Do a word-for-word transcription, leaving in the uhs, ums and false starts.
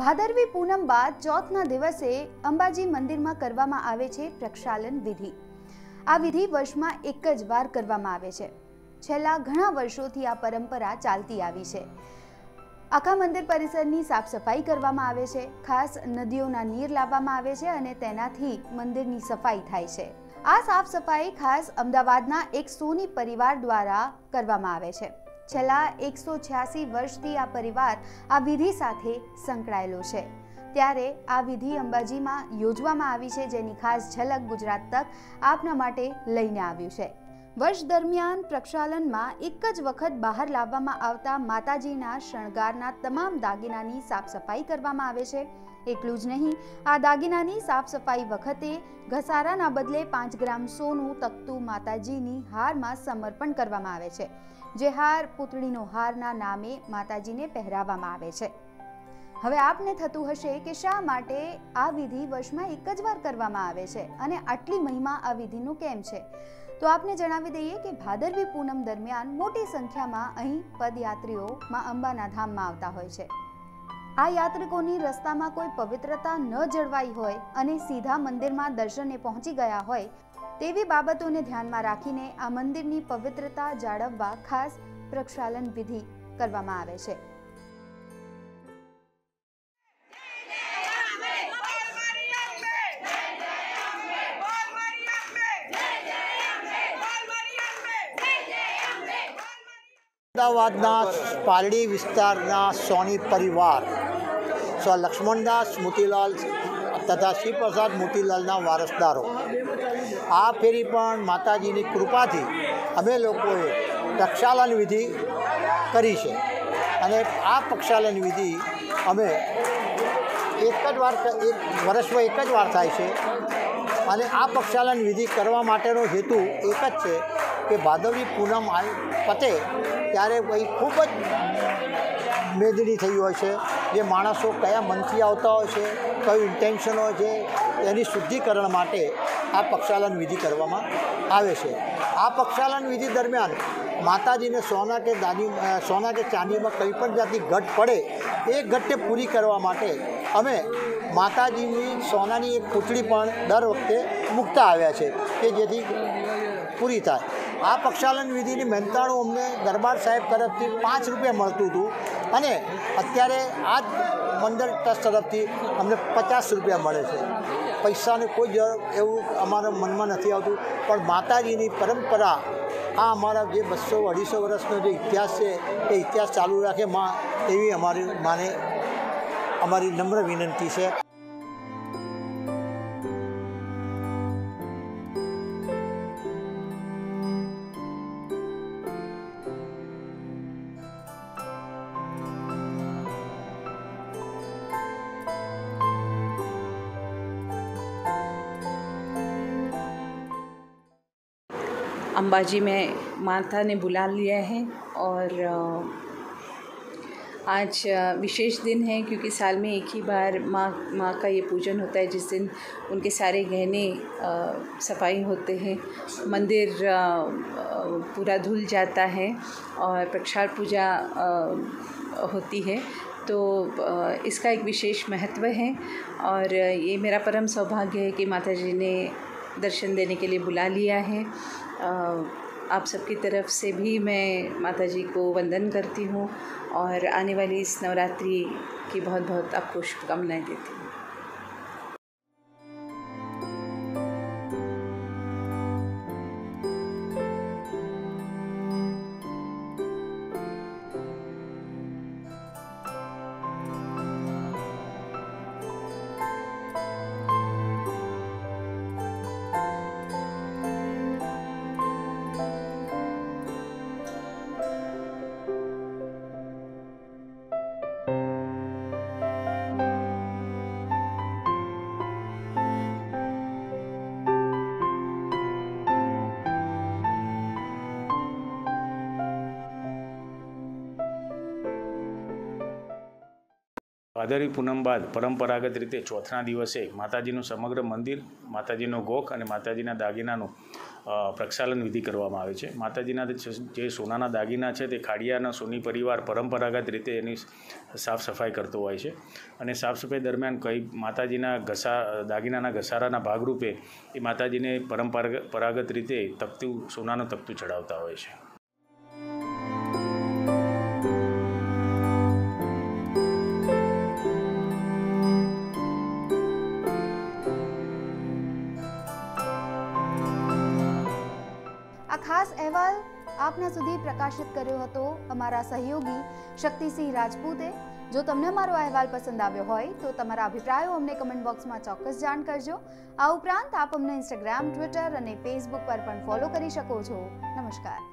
ભાદરવી પૂનમ બાદ ચોથના દિવસે અંબાજી મંદિરમાં કરવામાં આવે છે પ્રક્ષાલન વિધિ। આ વિધિ વર્ષમાં એક જ વાર કરવામાં આવે છે। છેલ્લા ઘણા વર્ષોથી આ પરંપરા ચાલતી આવી છે। આખા મંદિર પરિસરની સાફ સફાઈ કરવામાં આવે છે। ખાસ નદીઓના નીર લાવવામાં આવે છે અને તેનાથી મંદિરની સફાઈ થાય છે। આ સાફ સફાઈ ખાસ અમદાવાદના એક સોની પરિવાર દ્વારા કરવામાં આવે છે। શણગારના તમામ દાગીનાની સાફ સફાઈ કરવામાં આવે છે। એટલું જ નહીં, આ દાગીનાની સાફ સફાઈ વખતે ઘસારાના બદલે પાંચ ગ્રામ સોનું તખતું માતાજીની હારમાં સમર્પણ કરવામાં આવે છે। જે હાર પુતળીનો હારના નામે માતાજીને પહેરાવવામાં આવે છે। હવે આપને થતું હશે કે શા માટે આ વિધિ વર્ષમાં એક જ વાર કરવામાં આવે છે અને આટલી મહિમા આ વિધિનું કેમ છે? તો આપને જણાવી દઈએ કે ભાદરવી પૂનમ દરમિયાન મોટી સંખ્યામાં અહીં પદયાત્રીઓ મા અંબાના ધામમાં આવતા હોય છે। આ યાત્રિકોની રસ્તામાં કોઈ પવિત્રતા ન જળવાઈ હોય અને સીધા મંદિરમાં દર્શને પહોંચી ગયા હોય તેવી બાબતોને ધ્યાનમાં રાખીને આ મંદિરની પવિત્રતા જાળવવા ખાસ પ્રક્ષાલન વિધિ કરવામાં આવે છે। અમદાવાદના પાલડી વિસ્તારના સોની પરિવાર સ્વલક્ષ્મણદાસ મોતીલાલ તથા શિવપ્રસાદ મોતીલાલના વારસદારો આ ફેરી પણ માતાજીની કૃપાથી અમે લોકોએ પ્રક્ષાલન વિધિ કરી છે। અને આ પ્રક્ષાલન વિધિ અમે એક જ વાર એક વર્ષમાં એક જ વાર થાય છે। અને આ પ્રક્ષાલન વિધિ કરવા માટેનો હેતુ એક જ છે કે ભાદરવી પૂનમ પતે ત્યારે ભાઈ ખૂબ જ મેદની થઈ હોય છે। જે માણસો કયા મનથી આવતા હોય છે, કયું ઇન્ટેન્શન હોય છે, એની શુદ્ધિકરણ માટે આ પ્રક્ષાલન વિધિ કરવામાં આવે છે। આ પ્રક્ષાલન વિધિ દરમિયાન માતાજીને સોના કે દાદી સોના કે ચાંદીમાં કંઈ પણ જાતની ઘટ પડે એ ઘટને પૂરી કરવા માટે અમે માતાજીની સોનાની એક પૂતળી પણ દર વખતે મૂકતા આવ્યા છે કે જેથી પૂરી થાય। આ પ્રક્ષાલન વિધિની મહેનતાણું અમને દરબાર સાહેબ તરફથી પાંચ રૂપિયા મળતું હતું અને અત્યારે આ મંદિર ટ્રસ્ટ તરફથી અમને પચાસ રૂપિયા મળે છે। પૈસાને કોઈ જરૂર એવું અમારા મનમાં નથી આવતું, પણ માતાજીની પરંપરા આ અમારા જે બસો અઢીસો વર્ષનો જે ઇતિહાસ છે એ ઇતિહાસ ચાલુ રાખે માં એવી અમારી માને અમારી નમ્ર વિનંતી છે। अंबाजी में माता ने बुला लिया है और आज विशेष दिन है क्योंकि साल में एक ही बार माँ माँ का ये पूजन होता है जिस दिन उनके सारे गहने सफाई होते हैं, मंदिर पूरा धुल जाता है और प्रक्षाल पूजा होती है। तो इसका एक विशेष महत्व है और ये मेरा परम सौभाग्य है कि माता जी ने दर्शन देने के लिए बुला लिया है। आप सबकी तरफ से भी मैं माता जी को वंदन करती हूँ और आने वाली इस नवरात्रि की बहुत बहुत आपको शुभकामनाएँ देती हूँ। ભાદરવી પૂનમ બાદ પરંપરાગત રીતે ચોથના દિવસે માતાજીનું સમગ્ર મંદિર, માતાજીનો ગોખ અને માતાજીના દાગીનાનું प्रक्षालन विधि करवामां आवे छे। माताजीना जे सोनाना दागीना छे ते खाडियाना सोनी परिवार परंपरागत रीते एनी साफ सफाई करतो होय छे अने साफ सफाई दरमियान कई माताजीना घसा दागीनाना घसाराना भागरूपे ए माताजीने परंपरागत रीते तक्तू सोनानो तक्तू चढ़ावता होय छे। खास अहवाल आपना सुधी प्रकाशित कर्यो हतो अमारा सहयोगी शक्ति सिंह राजपूते। जो तमने अमारो अहवाल पसंद आव्यो होय तो तमारा अभिप्रायो अमने कमेंट बॉक्स में चौक्कस जाण करजो। आ उपरांत आप अमने इंस्टाग्राम, ट्विटर और फेसबुक पर पण फॉलो करी शको छो। नमस्कार।